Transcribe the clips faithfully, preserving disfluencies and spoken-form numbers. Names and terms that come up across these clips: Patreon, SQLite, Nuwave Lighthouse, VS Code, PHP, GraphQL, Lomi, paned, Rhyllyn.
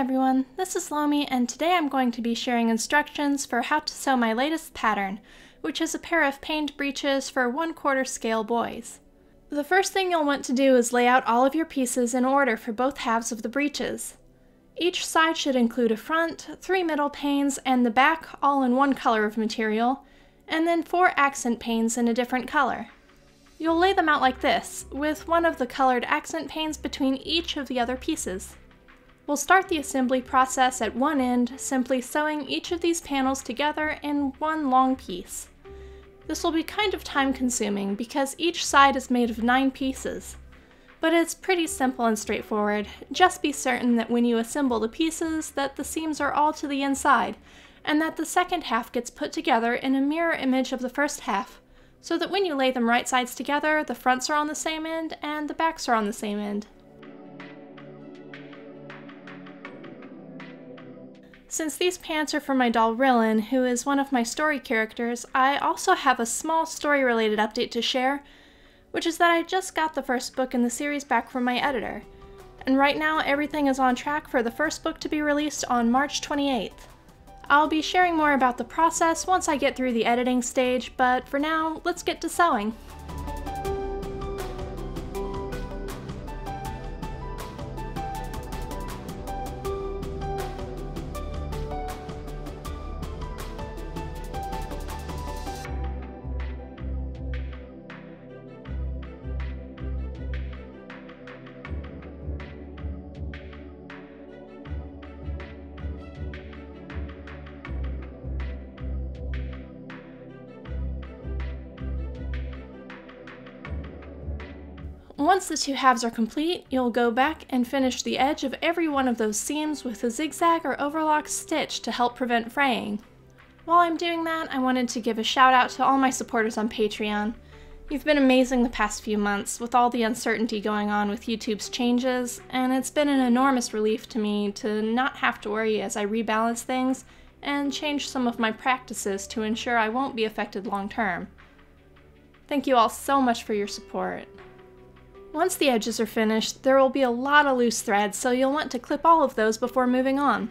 everyone, this is Lomi, and today I'm going to be sharing instructions for how to sew my latest pattern, which is a pair of paned breeches for one quarter scale boys. The first thing you'll want to do is lay out all of your pieces in order for both halves of the breeches. Each side should include a front, three middle panes, and the back all in one color of material, and then four accent panes in a different color. You'll lay them out like this, with one of the colored accent panes between each of the other pieces. We'll start the assembly process at one end, simply sewing each of these panels together in one long piece. This will be kind of time-consuming because each side is made of nine pieces, but it's pretty simple and straightforward. Just be certain that when you assemble the pieces that the seams are all to the inside, and that the second half gets put together in a mirror image of the first half, so that when you lay them right sides together, the fronts are on the same end and the backs are on the same end. Since these pants are for my doll Rhyllyn, who is one of my story characters, I also have a small story-related update to share, which is that I just got the first book in the series back from my editor, and right now everything is on track for the first book to be released on March twenty-eighth. I'll be sharing more about the process once I get through the editing stage, but for now, let's get to sewing. Once the two halves are complete, you'll go back and finish the edge of every one of those seams with a zigzag or overlock stitch to help prevent fraying. While I'm doing that, I wanted to give a shout out to all my supporters on Patreon. You've been amazing the past few months with all the uncertainty going on with YouTube's changes, and it's been an enormous relief to me to not have to worry as I rebalance things and change some of my practices to ensure I won't be affected long term. Thank you all so much for your support. Once the edges are finished, there will be a lot of loose threads, so you'll want to clip all of those before moving on.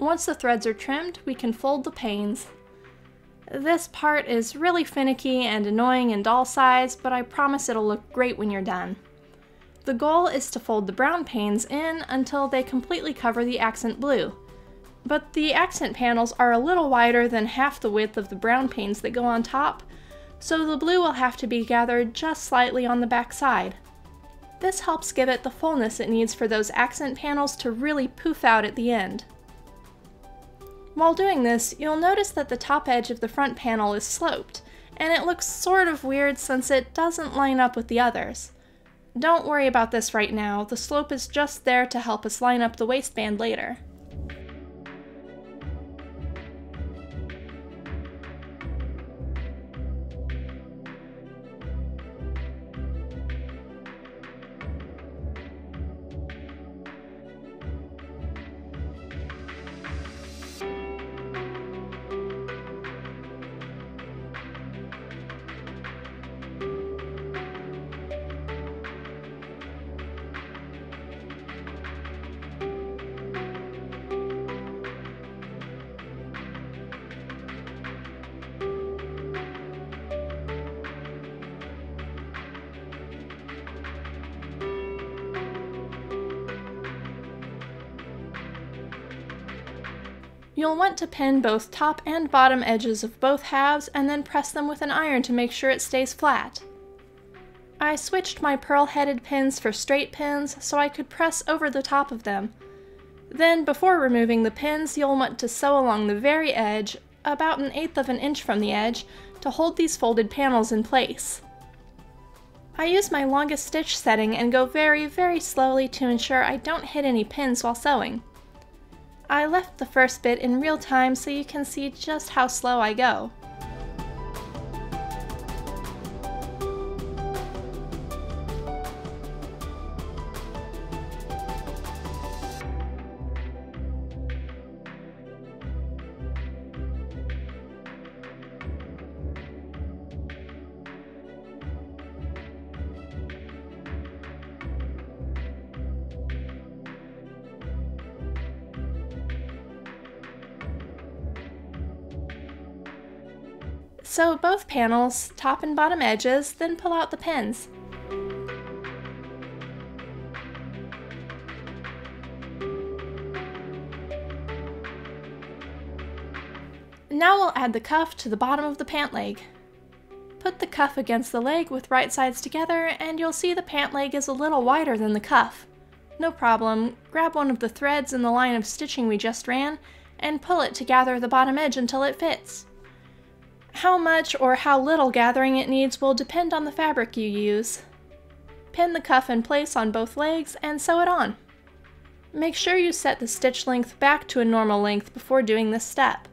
Once the threads are trimmed, we can fold the panes. This part is really finicky and annoying in doll size, but I promise it'll look great when you're done. The goal is to fold the brown panes in until they completely cover the accent blue. But the accent panels are a little wider than half the width of the brown panes that go on top, so the blue will have to be gathered just slightly on the back side. This helps give it the fullness it needs for those accent panels to really poof out at the end. While doing this, you'll notice that the top edge of the front panel is sloped, and it looks sort of weird since it doesn't line up with the others. Don't worry about this right now, the slope is just there to help us line up the waistband later. You'll want to pin both top and bottom edges of both halves and then press them with an iron to make sure it stays flat. I switched my pearl-headed pins for straight pins so I could press over the top of them. Then, before removing the pins, you'll want to sew along the very edge, about an eighth of an inch from the edge, to hold these folded panels in place. I use my longest stitch setting and go very, very slowly to ensure I don't hit any pins while sewing. I left the first bit in real time so you can see just how slow I go. Sew both panels, top and bottom edges, then pull out the pins. Now we'll add the cuff to the bottom of the pant leg. Put the cuff against the leg with right sides together and you'll see the pant leg is a little wider than the cuff. No problem, grab one of the threads in the line of stitching we just ran and pull it to gather the bottom edge until it fits. How much or how little gathering it needs will depend on the fabric you use. Pin the cuff in place on both legs and sew it on. Make sure you set the stitch length back to a normal length before doing this step.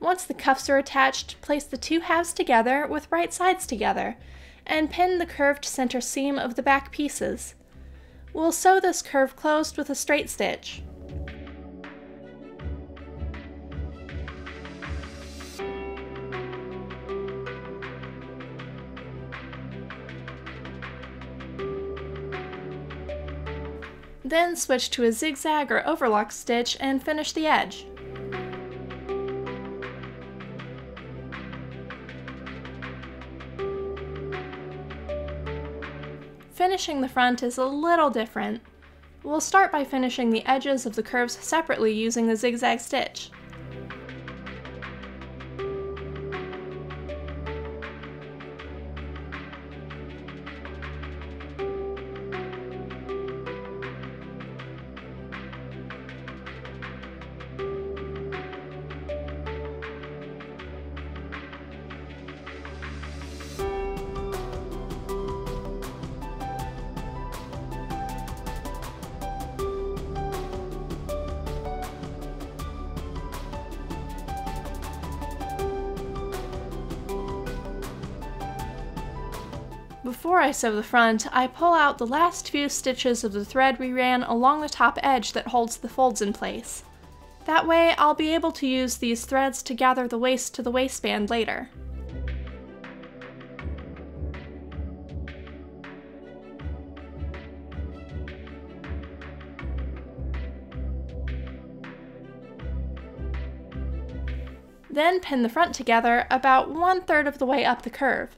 Once the cuffs are attached, place the two halves together with right sides together and pin the curved center seam of the back pieces. We'll sew this curve closed with a straight stitch. Then switch to a zigzag or overlock stitch and finish the edge. Finishing the front is a little different. We'll start by finishing the edges of the curves separately using the zigzag stitch. Before I sew the front, I pull out the last few stitches of the thread we ran along the top edge that holds the folds in place. That way, I'll be able to use these threads to gather the waist to the waistband later. Then pin the front together about one-third of the way up the curve.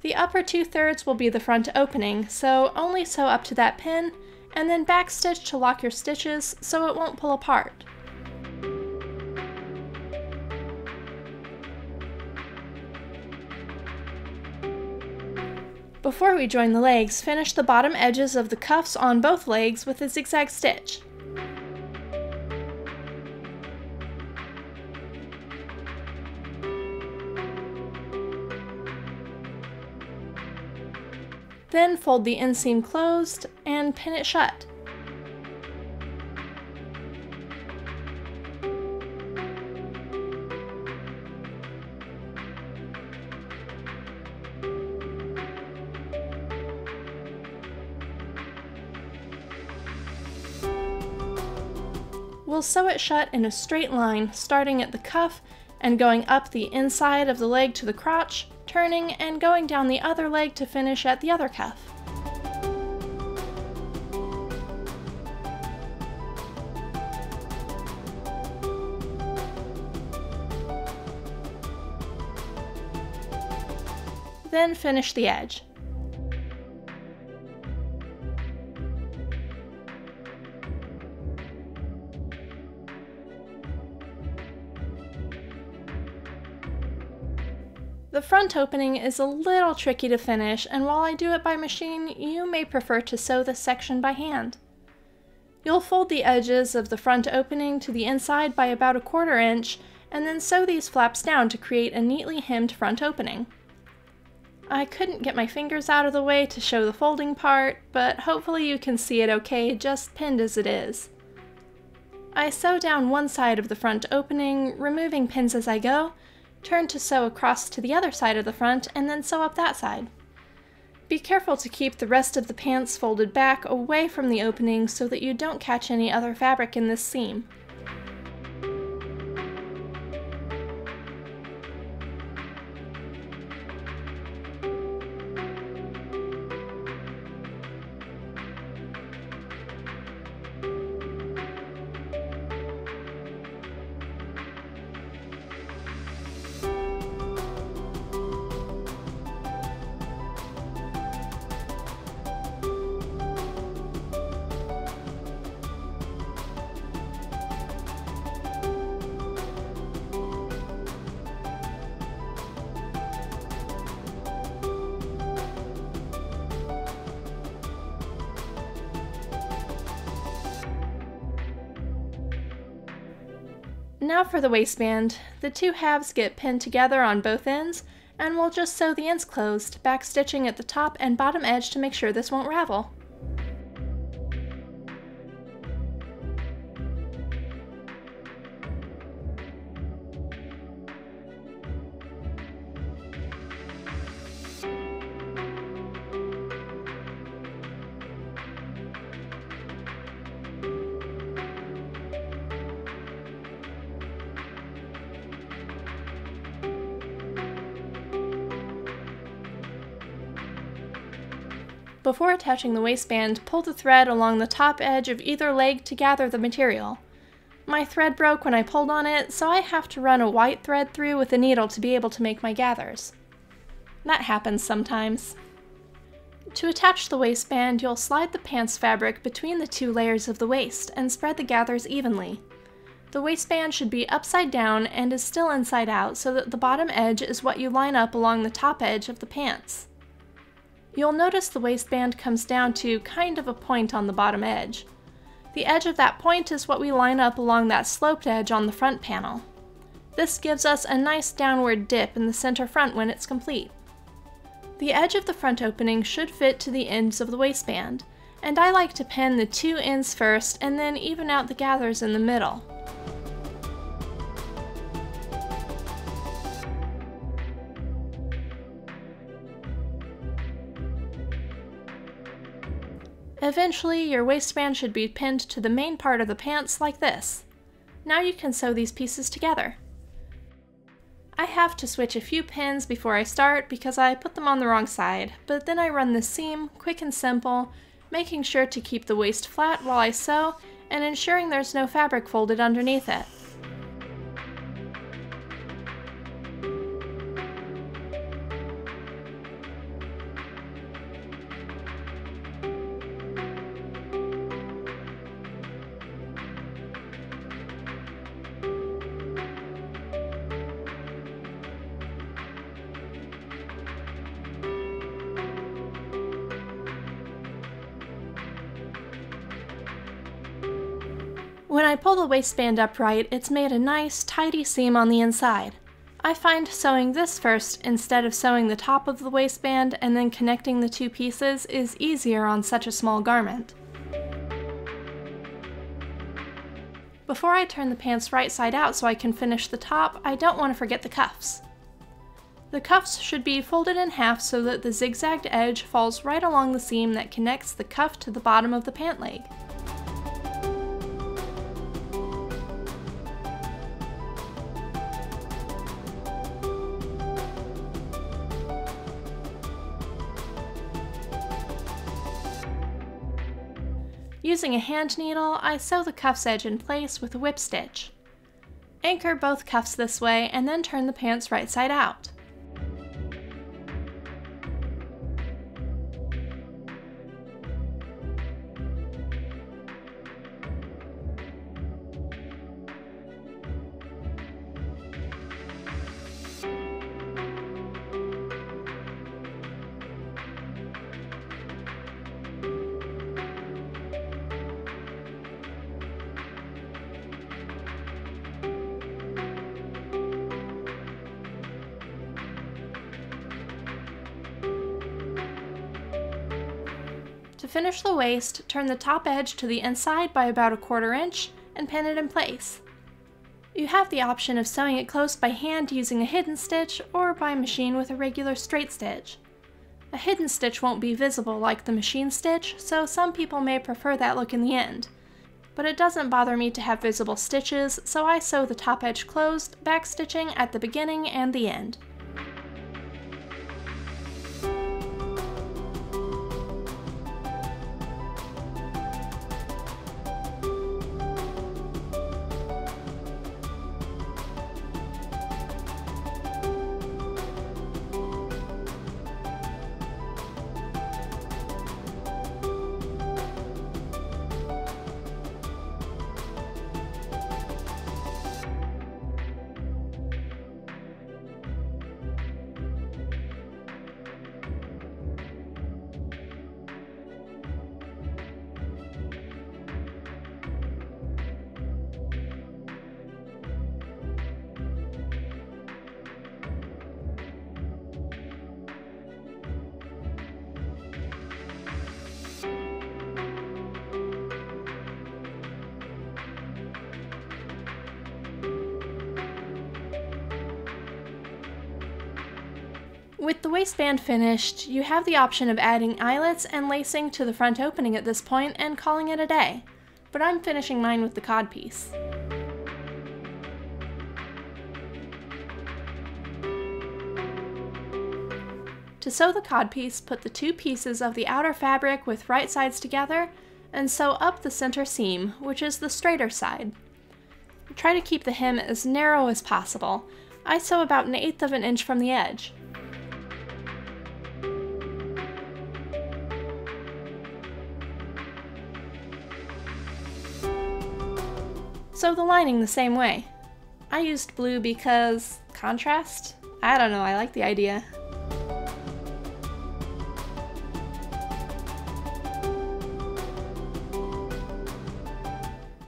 The upper two-thirds will be the front opening, so only sew up to that pin, and then backstitch to lock your stitches so it won't pull apart. Before we join the legs, finish the bottom edges of the cuffs on both legs with a zigzag stitch. Then fold the inseam closed and pin it shut. We'll sew it shut in a straight line, starting at the cuff and going up the inside of the leg to the crotch, turning and going down the other leg to finish at the other cuff. Then finish the edge. The front opening is a little tricky to finish, and while I do it by machine, you may prefer to sew this section by hand. You'll fold the edges of the front opening to the inside by about a quarter inch, and then sew these flaps down to create a neatly hemmed front opening. I couldn't get my fingers out of the way to show the folding part, but hopefully you can see it okay, just pinned as it is. I sew down one side of the front opening, removing pins as I go, turn to sew across to the other side of the front, and then sew up that side. Be careful to keep the rest of the pants folded back away from the opening so that you don't catch any other fabric in this seam. Now for the waistband. The two halves get pinned together on both ends, and we'll just sew the ends closed, back stitching at the top and bottom edge to make sure this won't ravel. Before attaching the waistband, pull the thread along the top edge of either leg to gather the material. My thread broke when I pulled on it, so I have to run a white thread through with a needle to be able to make my gathers. That happens sometimes. To attach the waistband, you'll slide the pants fabric between the two layers of the waist and spread the gathers evenly. The waistband should be upside down and is still inside out so that the bottom edge is what you line up along the top edge of the pants. You'll notice the waistband comes down to kind of a point on the bottom edge. The edge of that point is what we line up along that sloped edge on the front panel. This gives us a nice downward dip in the center front when it's complete. The edge of the front opening should fit to the ends of the waistband, and I like to pin the two ends first and then even out the gathers in the middle. Eventually, your waistband should be pinned to the main part of the pants like this. Now you can sew these pieces together. I have to switch a few pins before I start because I put them on the wrong side, but then I run the seam, quick and simple, making sure to keep the waist flat while I sew and ensuring there's no fabric folded underneath it. When I pull the waistband upright, it's made a nice, tidy seam on the inside. I find sewing this first instead of sewing the top of the waistband and then connecting the two pieces is easier on such a small garment. Before I turn the pants right side out so I can finish the top, I don't want to forget the cuffs. The cuffs should be folded in half so that the zigzagged edge falls right along the seam that connects the cuff to the bottom of the pant leg. Using a hand needle, I sew the cuff's edge in place with a whip stitch. Anchor both cuffs this way and then turn the pants right side out. To finish the waist, turn the top edge to the inside by about a quarter inch and pin it in place. You have the option of sewing it close by hand using a hidden stitch or by machine with a regular straight stitch. A hidden stitch won't be visible like the machine stitch, so some people may prefer that look in the end. But it doesn't bother me to have visible stitches, so I sew the top edge closed, backstitching at the beginning and the end. With the waistband finished, you have the option of adding eyelets and lacing to the front opening at this point and calling it a day, but I'm finishing mine with the codpiece. To sew the codpiece, put the two pieces of the outer fabric with right sides together and sew up the center seam, which is the straighter side. Try to keep the hem as narrow as possible. I sew about an eighth of an inch from the edge. Sew the lining the same way. I used blue because contrast? I don't know, I like the idea.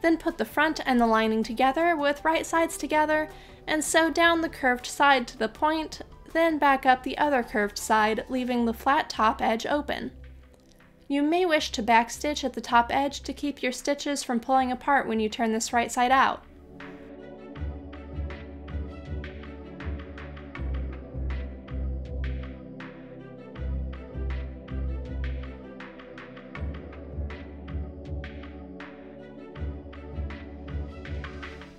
Then put the front and the lining together with right sides together and sew down the curved side to the point, then back up the other curved side, leaving the flat top edge open. You may wish to backstitch at the top edge to keep your stitches from pulling apart when you turn this right side out.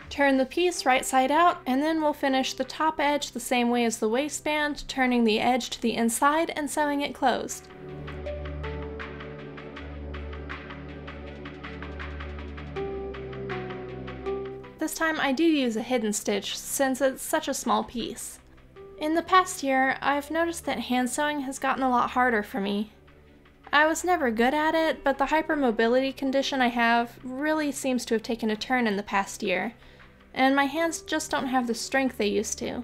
Turn the piece right side out, and then we'll finish the top edge the same way as the waistband, turning the edge to the inside and sewing it closed. This time I do use a hidden stitch since it's such a small piece. In the past year, I've noticed that hand sewing has gotten a lot harder for me. I was never good at it, but the hypermobility condition I have really seems to have taken a turn in the past year, and my hands just don't have the strength they used to.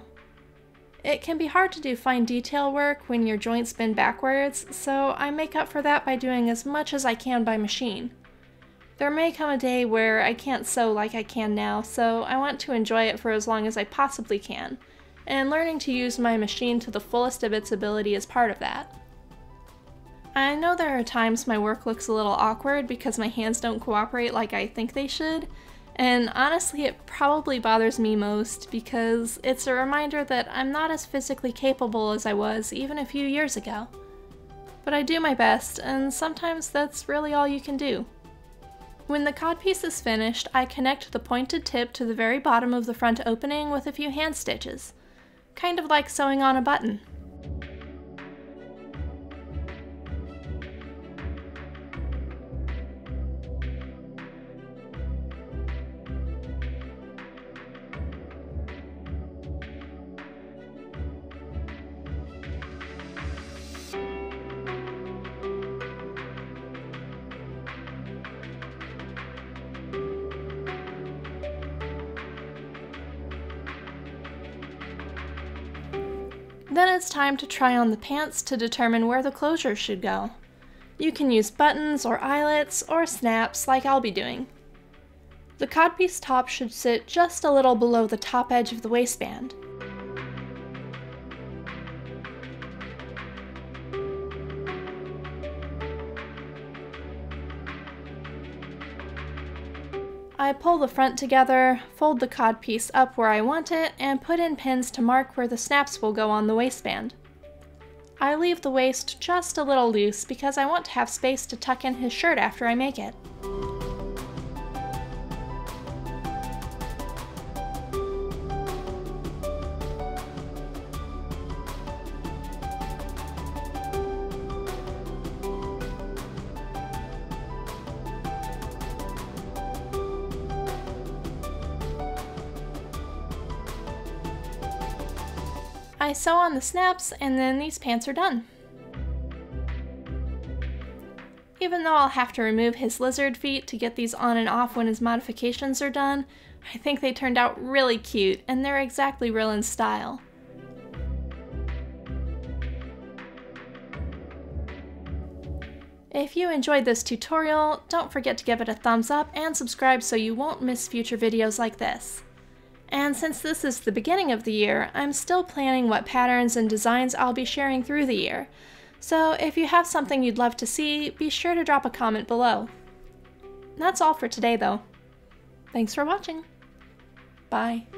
It can be hard to do fine detail work when your joints bend backwards, so I make up for that by doing as much as I can by machine. There may come a day where I can't sew like I can now, so I want to enjoy it for as long as I possibly can, and learning to use my machine to the fullest of its ability is part of that. I know there are times my work looks a little awkward because my hands don't cooperate like I think they should, and honestly it probably bothers me most because it's a reminder that I'm not as physically capable as I was even a few years ago. But I do my best, and sometimes that's really all you can do. When the codpiece is finished, I connect the pointed tip to the very bottom of the front opening with a few hand stitches, kind of like sewing on a button. Then it's time to try on the pants to determine where the closure should go. You can use buttons or eyelets or snaps like I'll be doing. The codpiece top should sit just a little below the top edge of the waistband. I pull the front together, fold the cod piece up where I want it, and put in pins to mark where the snaps will go on the waistband. I leave the waist just a little loose because I want to have space to tuck in his shirt after I make it. I sew on the snaps, and then these pants are done. Even though I'll have to remove his lizard feet to get these on and off when his modifications are done, I think they turned out really cute, and they're exactly Rhyllyn's style. If you enjoyed this tutorial, don't forget to give it a thumbs up and subscribe so you won't miss future videos like this. And since this is the beginning of the year, I'm still planning what patterns and designs I'll be sharing through the year. So if you have something you'd love to see, be sure to drop a comment below. That's all for today though. Thanks for watching. Bye.